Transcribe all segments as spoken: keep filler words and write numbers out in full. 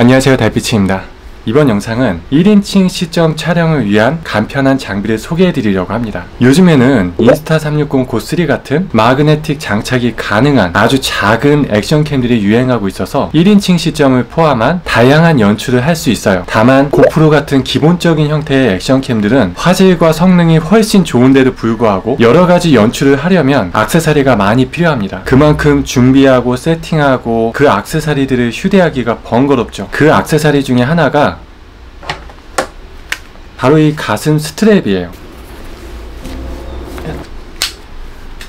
안녕하세요, 달빛이입니다. 이번 영상은 일 인칭 시점 촬영을 위한 간편한 장비를 소개해 드리려고 합니다. 요즘에는 인스타 삼육공 고 쓰리 같은 마그네틱 장착이 가능한 아주 작은 액션캠들이 유행하고 있어서 일 인칭 시점을 포함한 다양한 연출을 할 수 있어요. 다만 고프로 같은 기본적인 형태의 액션캠들은 화질과 성능이 훨씬 좋은데도 불구하고 여러가지 연출을 하려면 액세서리가 많이 필요합니다. 그만큼 준비하고 세팅하고 그 액세서리들을 휴대하기가 번거롭죠. 그 액세서리 중에 하나가 바로 이 가슴 스트랩이에요.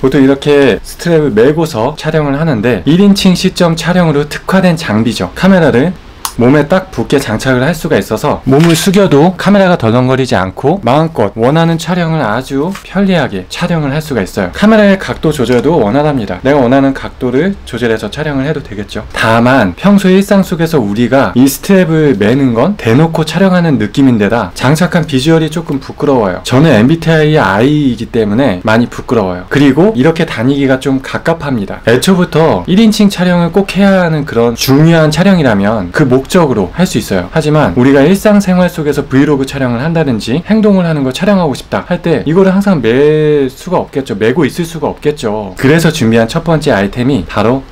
보통 이렇게 스트랩을 메고서 촬영을 하는데 일 인칭 시점 촬영으로 특화된 장비죠. 카메라를 몸에 딱 붙게 장착을 할 수가 있어서 몸을 숙여도 카메라가 덜렁거리지 않고 마음껏 원하는 촬영을 아주 편리하게 촬영을 할 수가 있어요. 카메라의 각도 조절도 원활합니다. 내가 원하는 각도를 조절해서 촬영을 해도 되겠죠. 다만 평소 일상 속에서 우리가 이 스트랩을 매는 건 대놓고 촬영하는 느낌인데다 장착한 비주얼이 조금 부끄러워요. 저는 엠비티아이 I이기 때문에 많이 부끄러워요. 그리고 이렇게 다니기가 좀 갑갑합니다. 애초부터 일 인칭 촬영을 꼭 해야 하는 그런 중요한 촬영이라면 그 목 목적으로 할 수 있어요. 하지만 우리가 일상생활 속에서 브이로그 촬영을 한다든지 행동을 하는 걸 촬영하고 싶다 할 때 이거를 항상 맬 수가 없겠죠. 메고 있을 수가 없겠죠. 그래서 준비한 첫 번째 아이템이 바로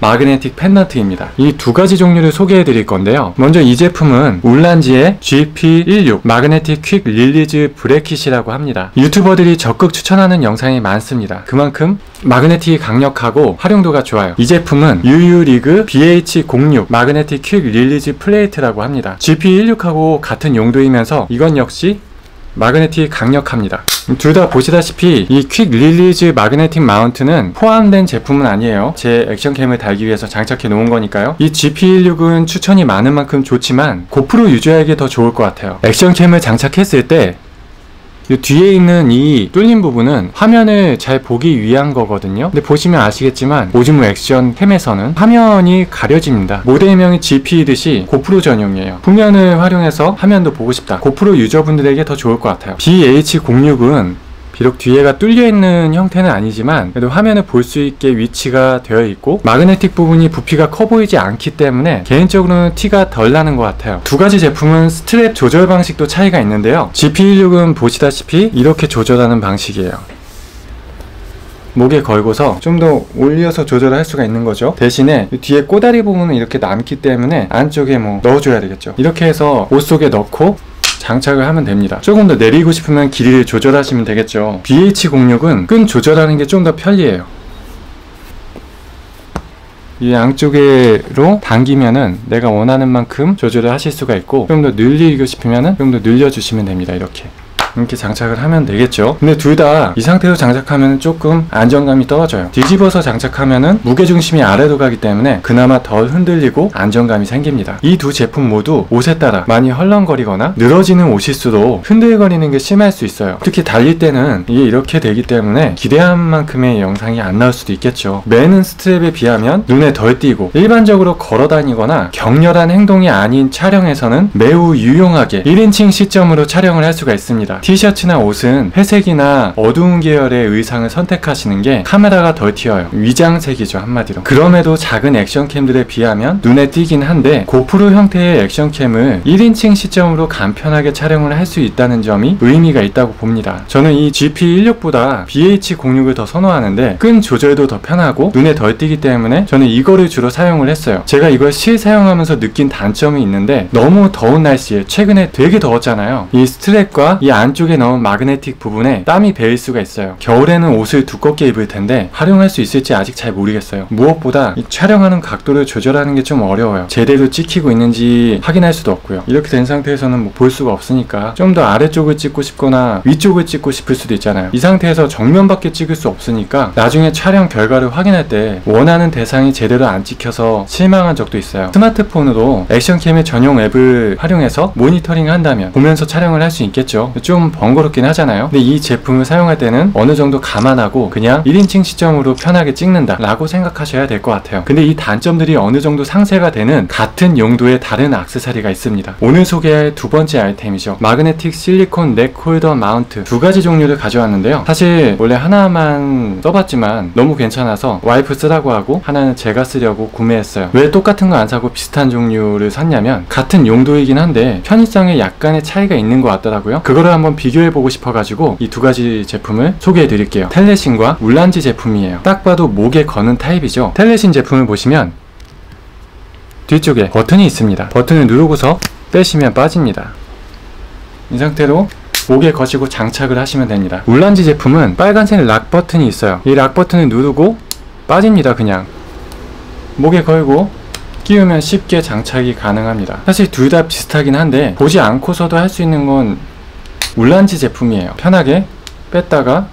마그네틱 펜던트입니다. 이 두 가지 종류를 소개해 드릴 건데요. 먼저 이 제품은 울란지의 지피 십육 마그네틱 퀵 릴리즈 브래킷이라고 합니다. 유튜버들이 적극 추천하는 영상이 많습니다. 그만큼 마그네틱이 강력하고 활용도가 좋아요. 이 제품은 유유리그 비에이치 공육 마그네틱 퀵 릴리즈 플레이트라고 합니다. 지피 십육하고 같은 용도이면서 이건 역시 마그네틱이 강력합니다. 둘 다 보시다시피 이 퀵 릴리즈 마그네틱 마운트는 포함된 제품은 아니에요. 제 액션캠을 달기 위해서 장착해 놓은 거니까요. 이 지피 십육은 추천이 많은 만큼 좋지만 고프로 유저에게 더 좋을 것 같아요. 액션캠을 장착했을 때 이 뒤에 있는 이 뚫린 부분은 화면을 잘 보기 위한 거거든요. 근데 보시면 아시겠지만 오즈모 액션 캠에서는 화면이 가려집니다. 모델명이 지피이듯이 고프로 전용이에요. 후면을 활용해서 화면도 보고 싶다. 고프로 유저분들에게 더 좋을 것 같아요. 비에이치 공육은 비록 뒤에가 뚫려있는 형태는 아니지만 그래도 화면을 볼 수 있게 위치가 되어 있고 마그네틱 부분이 부피가 커 보이지 않기 때문에 개인적으로는 티가 덜 나는 것 같아요. 두 가지 제품은 스트랩 조절 방식도 차이가 있는데요. 지피 십육은 보시다시피 이렇게 조절하는 방식이에요. 목에 걸고서 좀 더 올려서 조절을 할 수가 있는 거죠. 대신에 뒤에 꼬다리 부분은 이렇게 남기 때문에 안쪽에 뭐 넣어줘야 되겠죠. 이렇게 해서 옷 속에 넣고 장착을 하면 됩니다. 조금 더 내리고 싶으면 길이를 조절하시면 되겠죠. 비에이치 공육은 끈 조절하는 게 좀 더 편리해요. 이 양쪽으로 당기면은 내가 원하는 만큼 조절을 하실 수가 있고 좀 더 늘리고 싶으면은 좀 더 늘려주시면 됩니다. 이렇게 이렇게 장착을 하면 되겠죠. 근데 둘 다 이 상태로 장착하면 조금 안정감이 떨어져요. 뒤집어서 장착하면은 무게중심이 아래로 가기 때문에 그나마 덜 흔들리고 안정감이 생깁니다. 이 두 제품 모두 옷에 따라 많이 헐렁거리거나 늘어지는 옷일수록 흔들거리는 게 심할 수 있어요. 특히 달릴 때는 이게 이렇게 되기 때문에 기대한 만큼의 영상이 안 나올 수도 있겠죠. 매는 스트랩에 비하면 눈에 덜 띄고 일반적으로 걸어 다니거나 격렬한 행동이 아닌 촬영에서는 매우 유용하게 일 인칭 시점으로 촬영을 할 수가 있습니다. 티셔츠나 옷은 회색이나 어두운 계열의 의상을 선택하시는 게 카메라가 덜 튀어요. 위장색이죠, 한마디로. 그럼에도 작은 액션캠들에 비하면 눈에 띄긴 한데 고프로 형태의 액션캠을 일 인칭 시점으로 간편하게 촬영을 할 수 있다는 점이 의미가 있다고 봅니다. 저는 이 지피 십육보다 비에이치 공육을 더 선호하는데 끈 조절도 더 편하고 눈에 덜 띄기 때문에 저는 이거를 주로 사용을 했어요. 제가 이걸 실사용하면서 느낀 단점이 있는데 너무 더운 날씨에 최근에 되게 더웠잖아요. 이 스트랩과 이 안 안쪽에 넣은 마그네틱 부분에 땀이 배일 수가 있어요. 겨울에는 옷을 두껍게 입을 텐데 활용할 수 있을지 아직 잘 모르겠어요. 무엇보다 이 촬영하는 각도를 조절하는 게 좀 어려워요. 제대로 찍히고 있는지 확인할 수도 없고요. 이렇게 된 상태에서는 뭐 볼 수가 없으니까 좀 더 아래쪽을 찍고 싶거나 위쪽을 찍고 싶을 수도 있잖아요. 이 상태에서 정면밖에 찍을 수 없으니까 나중에 촬영 결과를 확인할 때 원하는 대상이 제대로 안 찍혀서 실망한 적도 있어요. 스마트폰으로 액션캠의 전용 앱을 활용해서 모니터링 한다면 보면서 촬영을 할 수 있겠죠. 좀 조금 번거롭긴 하잖아요. 근데 이 제품을 사용할 때는 어느 정도 감안하고 그냥 일 인칭 시점으로 편하게 찍는다 라고 생각하셔야 될 것 같아요. 근데 이 단점들이 어느 정도 상쇄가 되는 같은 용도의 다른 액세서리가 있습니다. 오늘 소개할 두 번째 아이템이죠. 마그네틱 실리콘 넥 홀더 마운트. 두 가지 종류를 가져왔는데요. 사실 원래 하나만 써봤지만 너무 괜찮아서 와이프 쓰라고 하고 하나는 제가 쓰려고 구매했어요. 왜 똑같은 거 안 사고 비슷한 종류를 샀냐면 같은 용도이긴 한데 편의성에 약간의 차이가 있는 것 같더라고요. 그거를 한번 비교해보고 싶어가지고 이 두 가지 제품을 소개해드릴게요. 텔레신과 울란지 제품이에요. 딱 봐도 목에 거는 타입이죠. 텔레신 제품을 보시면 뒤쪽에 버튼이 있습니다. 버튼을 누르고서 빼시면 빠집니다. 이 상태로 목에 거시고 장착을 하시면 됩니다. 울란지 제품은 빨간색 락 버튼이 있어요. 이 락 버튼을 누르고 빠집니다. 그냥 목에 걸고 끼우면 쉽게 장착이 가능합니다. 사실 둘 다 비슷하긴 한데 보지 않고서도 할 수 있는 건 울란지 제품이에요. 편하게 뺐다가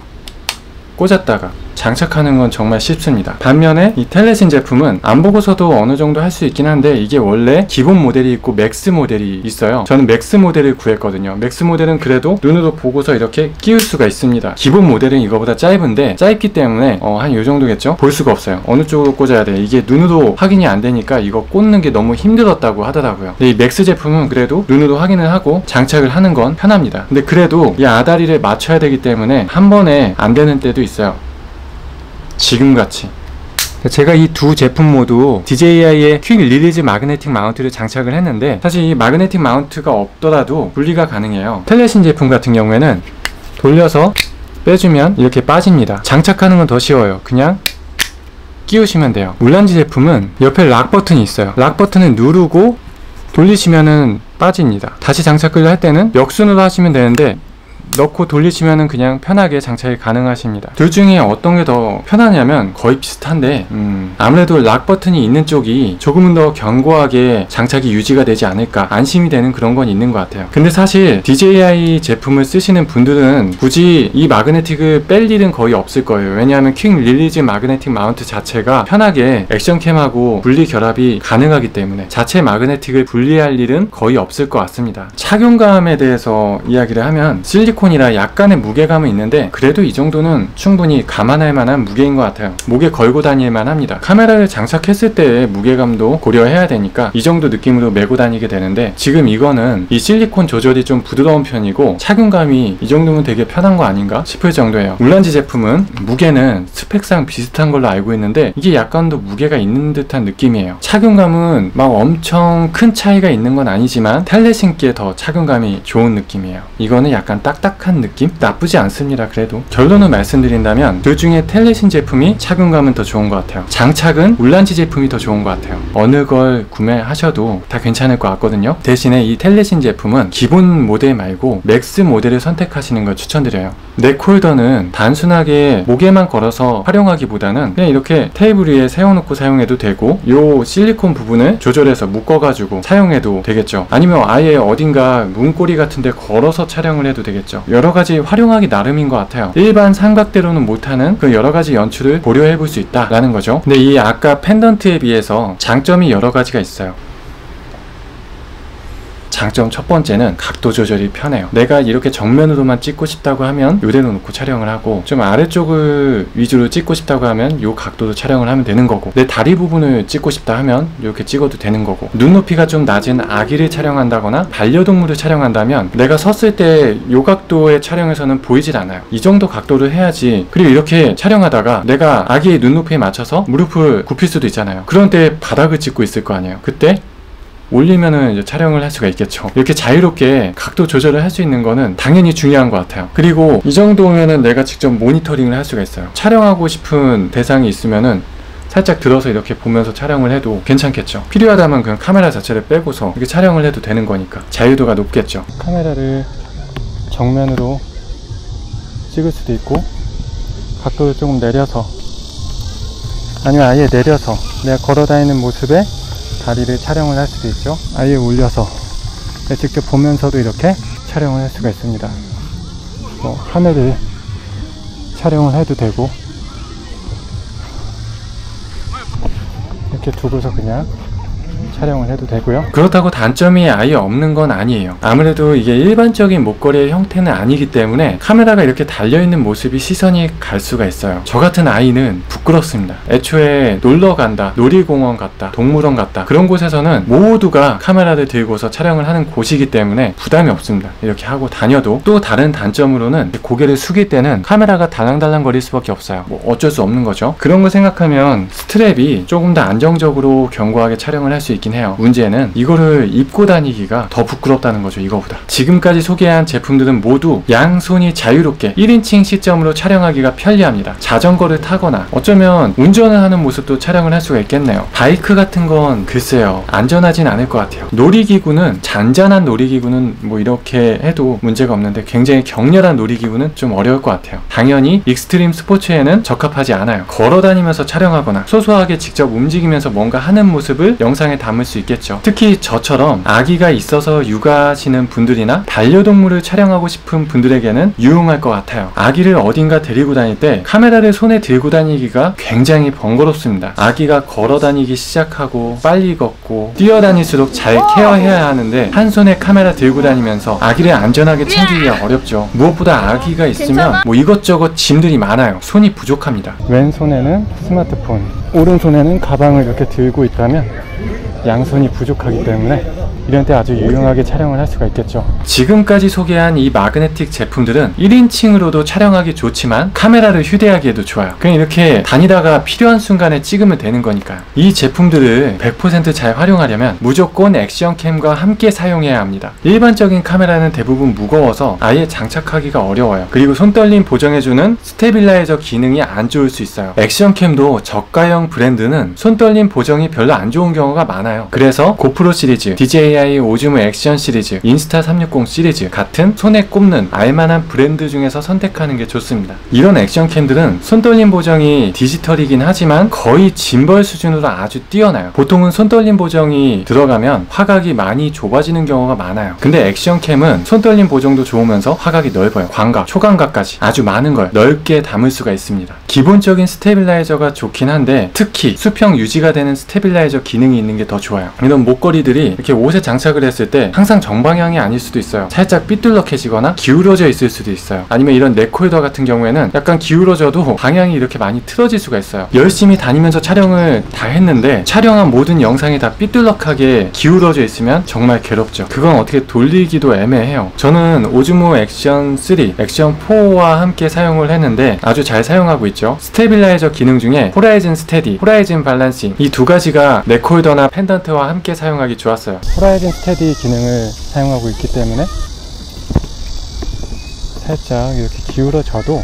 꽂았다가 장착하는 건 정말 쉽습니다. 반면에 이 텔레신 제품은 안 보고서도 어느 정도 할 수 있긴 한데 이게 원래 기본 모델이 있고 맥스 모델이 있어요. 저는 맥스 모델을 구했거든요. 맥스 모델은 그래도 눈으로 보고서 이렇게 끼울 수가 있습니다. 기본 모델은 이거보다 짧은데 짧기 때문에 어, 한 이 정도겠죠? 볼 수가 없어요. 어느 쪽으로 꽂아야 돼. 이게 눈으로 확인이 안 되니까 이거 꽂는 게 너무 힘들었다고 하더라고요. 근데 이 맥스 제품은 그래도 눈으로 확인을 하고 장착을 하는 건 편합니다. 근데 그래도 이 아다리를 맞춰야 되기 때문에 한 번에 안 되는 때도 있어요. 지금같이 제가 이 두 제품 모두 디제이아이의 퀵 릴리즈 마그네틱 마운트를 장착을 했는데 사실 이 마그네틱 마운트가 없더라도 분리가 가능해요. 텔레신 제품 같은 경우에는 돌려서 빼주면 이렇게 빠집니다. 장착하는 건 더 쉬워요. 그냥 끼우시면 돼요. 울란지 제품은 옆에 락 버튼이 있어요. 락 버튼을 누르고 돌리시면은 빠집니다. 다시 장착을 할 때는 역순으로 하시면 되는데 넣고 돌리시면은 그냥 편하게 장착이 가능하십니다. 둘 중에 어떤 게 더 편하냐면 거의 비슷한데 음 아무래도 락 버튼이 있는 쪽이 조금은 더 견고하게 장착이 유지가 되지 않을까 안심이 되는 그런 건 있는 것 같아요. 근데 사실 디제이아이 제품을 쓰시는 분들은 굳이 이 마그네틱을 뺄 일은 거의 없을 거예요. 왜냐하면 퀵 릴리즈 마그네틱 마운트 자체가 편하게 액션캠하고 분리 결합이 가능하기 때문에 자체 마그네틱을 분리할 일은 거의 없을 것 같습니다. 착용감에 대해서 이야기를 하면 실리콘 이라 약간의 무게감은 있는데 그래도 이 정도는 충분히 감안할 만한 무게인 것 같아요. 목에 걸고 다닐만 합니다. 카메라를 장착했을 때의 무게감도 고려해야 되니까 이 정도 느낌으로 메고 다니게 되는데 지금 이거는 이 실리콘 조절이 좀 부드러운 편이고 착용감이 이 정도면 되게 편한 거 아닌가 싶을 정도예요. 울란지 제품은 무게는 스펙상 비슷한 걸로 알고 있는데 이게 약간 더 무게가 있는 듯한 느낌이에요. 착용감은 막 엄청 큰 차이가 있는 건 아니지만 텔레신께 더 착용감이 좋은 느낌이에요. 이거는 약간 딱딱한 한 느낌? 나쁘지 않습니다. 그래도 결론을 말씀드린다면 둘 중에 텔레신 제품이 착용감은 더 좋은 것 같아요. 장착은 울란지 제품이 더 좋은 것 같아요. 어느 걸 구매하셔도 다 괜찮을 것 같거든요. 대신에 이 텔레신 제품은 기본 모델 말고 맥스 모델을 선택하시는 걸 추천드려요. 넥홀더는 단순하게 목에만 걸어서 활용하기보다는 그냥 이렇게 테이블 위에 세워놓고 사용해도 되고 요 실리콘 부분을 조절해서 묶어가지고 사용해도 되겠죠. 아니면 아예 어딘가 문고리 같은 데 걸어서 촬영을 해도 되겠죠. 여러가지 활용하기 나름인 것 같아요. 일반 삼각대로는 못하는 그 여러가지 연출을 고려해 볼 수 있다 라는 거죠. 근데 이 아까 펜던트에 비해서 장점이 여러가지가 있어요. 장점 첫 번째는 각도 조절이 편해요. 내가 이렇게 정면으로만 찍고 싶다고 하면 이대로 놓고 촬영을 하고 좀 아래쪽을 위주로 찍고 싶다고 하면 이 각도로 촬영을 하면 되는 거고 내 다리 부분을 찍고 싶다 하면 이렇게 찍어도 되는 거고 눈높이가 좀 낮은 아기를 촬영한다거나 반려동물을 촬영한다면 내가 섰을 때 이 각도의 촬영에서는 보이질 않아요. 이 정도 각도를 해야지. 그리고 이렇게 촬영하다가 내가 아기의 눈높이에 맞춰서 무릎을 굽힐 수도 있잖아요. 그런 때 바닥을 찍고 있을 거 아니에요. 그때 올리면은 이제 촬영을 할 수가 있겠죠. 이렇게 자유롭게 각도 조절을 할 수 있는 거는 당연히 중요한 것 같아요. 그리고 이 정도면은 내가 직접 모니터링을 할 수가 있어요. 촬영하고 싶은 대상이 있으면은 살짝 들어서 이렇게 보면서 촬영을 해도 괜찮겠죠. 필요하다면 그냥 카메라 자체를 빼고서 이렇게 촬영을 해도 되는 거니까 자유도가 높겠죠. 카메라를 정면으로 찍을 수도 있고 각도를 조금 내려서 아니면 아예 내려서 내가 걸어 다니는 모습에 다리를 촬영을 할 수도 있죠. 아예 올려서 직접 보면서도 이렇게 촬영을 할 수가 있습니다. 뭐 하늘을 촬영을 해도 되고 이렇게 두고서 그냥 촬영을 해도 되고요. 그렇다고 단점이 아예 없는 건 아니에요. 아무래도 이게 일반적인 목걸이의 형태는 아니기 때문에 카메라가 이렇게 달려있는 모습이 시선이 갈 수가 있어요. 저 같은 아이는 부끄럽습니다. 애초에 놀러 간다, 놀이공원 갔다, 동물원 갔다 그런 곳에서는 모두가 카메라를 들고서 촬영을 하는 곳이기 때문에 부담이 없습니다. 이렇게 하고 다녀도. 또 다른 단점으로는 고개를 숙일 때는 카메라가 달랑달랑 거릴 수밖에 없어요. 뭐 어쩔 수 없는 거죠. 그런 거 생각하면 스트랩이 조금 더 안정적으로 견고하게 촬영을 할 수 있긴 해요. 문제는 이거를 입고 다니기가 더 부끄럽다는 거죠. 이거보다. 지금까지 소개한 제품들은 모두 양손이 자유롭게 일 인칭 시점으로 촬영하기가 편리합니다. 자전거를 타거나 어쩌면 운전을 하는 모습도 촬영을 할 수가 있겠네요. 바이크 같은 건 글쎄요, 안전하진 않을 것 같아요. 놀이기구는, 잔잔한 놀이기구는 뭐 이렇게 해도 문제가 없는데 굉장히 격렬한 놀이기구는 좀 어려울 것 같아요. 당연히 익스트림 스포츠에는 적합하지 않아요. 걸어다니면서 촬영하거나 소소하게 직접 움직이면서 뭔가 하는 모습을 영상에 담을 수 있겠죠. 특히 저처럼 아기가 있어서 육아하시는 분들이나 반려동물을 촬영하고 싶은 분들에게는 유용할 것 같아요. 아기를 어딘가 데리고 다닐 때 카메라를 손에 들고 다니기가 굉장히 번거롭습니다. 아기가 걸어다니기 시작하고 빨리 걷고 뛰어다닐수록 잘 케어해야 하는데 한 손에 카메라 들고 다니면서 아기를 안전하게 챙기기가 어렵죠. 무엇보다 아기가 있으면 뭐 이것저것 짐들이 많아요. 손이 부족합니다. 왼손에는 스마트폰, 오른손에는 가방을 이렇게 들고 있다면 양손이 부족하기 때문에 이런 때 아주 유용하게 촬영을 할 수가 있겠죠. 지금까지 소개한 이 마그네틱 제품들은 일 인칭으로도 촬영하기 좋지만 카메라를 휴대하기에도 좋아요. 그냥 이렇게 다니다가 필요한 순간에 찍으면 되는 거니까요. 이 제품들을 백 퍼센트 잘 활용하려면 무조건 액션캠과 함께 사용해야 합니다. 일반적인 카메라는 대부분 무거워서 아예 장착하기가 어려워요. 그리고 손떨림 보정해주는 스테빌라이저 기능이 안 좋을 수 있어요. 액션캠도 저가형 브랜드는 손떨림 보정이 별로 안 좋은 경우가 많아요. 그래서 고프로 시리즈, 디제이 오즈모 액션 시리즈, 인스타 삼육공 시리즈 같은 손에 꼽는 알만한 브랜드 중에서 선택하는 게 좋습니다. 이런 액션캠들은 손떨림 보정이 디지털이긴 하지만 거의 짐벌 수준으로 아주 뛰어나요. 보통은 손떨림 보정이 들어가면 화각이 많이 좁아지는 경우가 많아요. 근데 액션캠은 손떨림 보정도 좋으면서 화각이 넓어요. 광각, 초광각까지 아주 많은 걸 넓게 담을 수가 있습니다. 기본적인 스테빌라이저가 좋긴 한데 특히 수평 유지가 되는 스테빌라이저 기능이 있는 게 더 좋아요. 이런 목걸이들이 이렇게 옷에 장착을 했을 때 항상 정방향이 아닐 수도 있어요. 살짝 삐뚤럭해지거나 기울어져 있을 수도 있어요. 아니면 이런 넥홀더 같은 경우에는 약간 기울어져도 방향이 이렇게 많이 틀어질 수가 있어요. 열심히 다니면서 촬영을 다 했는데 촬영한 모든 영상이 다 삐뚤럭하게 기울어져 있으면 정말 괴롭죠. 그건 어떻게 돌리기도 애매해요. 저는 오즈모 액션 쓰리, 액션 포와 함께 사용을 했는데 아주 잘 사용하고 있죠. 스테빌라이저 기능 중에 호라이즌 스테디, 호라이즌 밸런싱 이 두 가지가 넥홀더나 펜던트와 함께 사용하기 좋았어요. 호라이즌 스테디 기능을 사용하고 있기 때문에 살짝 이렇게 기울어져도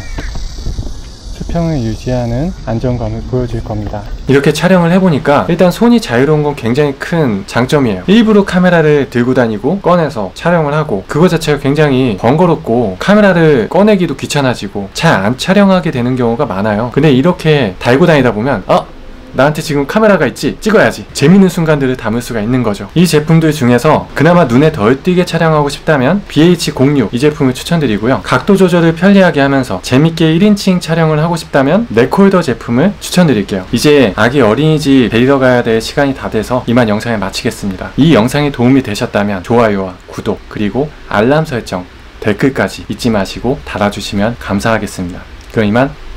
수평을 유지하는 안정감을 보여줄 겁니다. 이렇게 촬영을 해보니까 일단 손이 자유로운 건 굉장히 큰 장점이에요. 일부러 카메라를 들고 다니고 꺼내서 촬영을 하고 그거 자체가 굉장히 번거롭고 카메라를 꺼내기도 귀찮아지고 잘 안 촬영하게 되는 경우가 많아요. 근데 이렇게 달고 다니다 보면 어? 나한테 지금 카메라가 있지? 찍어야지. 재밌는 순간들을 담을 수가 있는 거죠. 이 제품들 중에서 그나마 눈에 덜 띄게 촬영하고 싶다면 비 에이치 공육 이 제품을 추천드리고요. 각도 조절을 편리하게 하면서 재밌게 일 인칭 촬영을 하고 싶다면 넥홀더 제품을 추천드릴게요. 이제 아기 어린이집 데리러 가야 될 시간이 다 돼서 이만 영상을 마치겠습니다. 이 영상이 도움이 되셨다면 좋아요와 구독 그리고 알람 설정, 댓글까지 잊지 마시고 달아주시면 감사하겠습니다. 그럼 이만.